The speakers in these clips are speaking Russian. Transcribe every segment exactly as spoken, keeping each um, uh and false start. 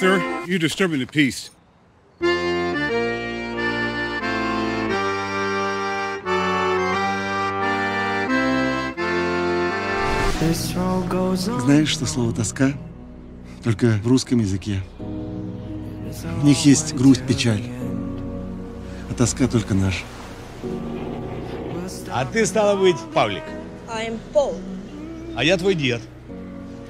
Sir, you're disturbing the peace. Знаешь, что слово «тоска» только в русском языке? В них есть грусть, печаль, а тоска только наша. А ты, стала быть, Павлик. I'm Пол. А я твой дед.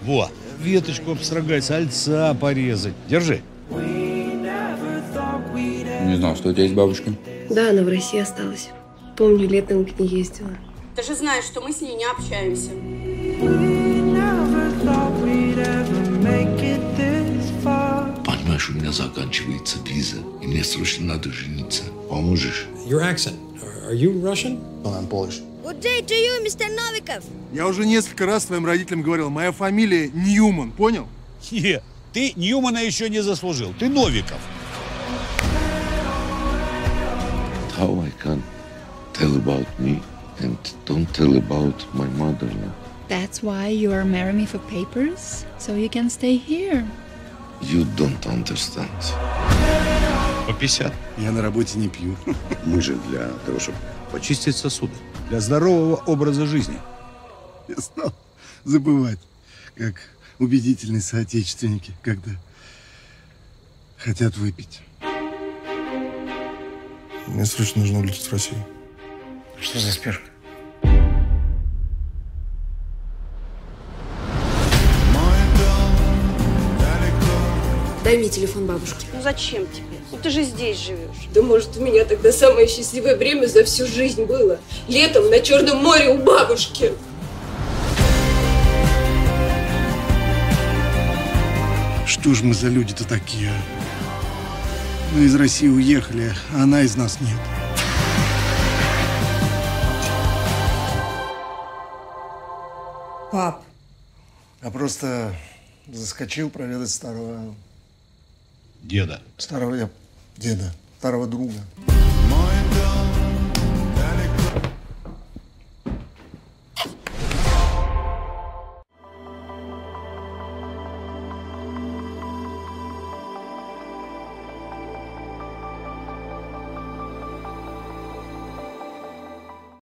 Во, веточку обстрогать, сальца порезать. Держи. Не знал, что у тебя есть бабушка. Да, она в России осталась. Помню, летом к ней ездила. Ты же знаешь, что мы с ней не общаемся. Понимаешь, у меня заканчивается виза, и мне срочно надо жениться. Поможешь? Your accent. Are you Russian? No, I'm Polish. Good day to you, мистер Новиков. Я уже несколько раз своим родителям говорил, моя фамилия Ньюман, понял? Нет, ты Ньюмана еще не заслужил, ты Новиков. How I can tell about me and don't tell about my mother. That's why you are marrying me for papers, so you can stay here. You don't understand. По пятьдесят. Я на работе не пью. Мы же для того, чтобы почистить сосуды. Для здорового образа жизни. Я стал забывать, как убедительные соотечественники, когда хотят выпить. Мне срочно нужно улететь в Россию. Что за спешка? Дай мне телефон бабушки. Ну зачем тебе? Ну ты же здесь живешь. Да может, у меня тогда самое счастливое время за всю жизнь было. Летом на Черном море у бабушки. Что ж мы за люди-то такие? Мы из России уехали, а она из нас нет. Пап. А просто заскочил проведать старого... Деда. Старого я... Деда. Старого друга.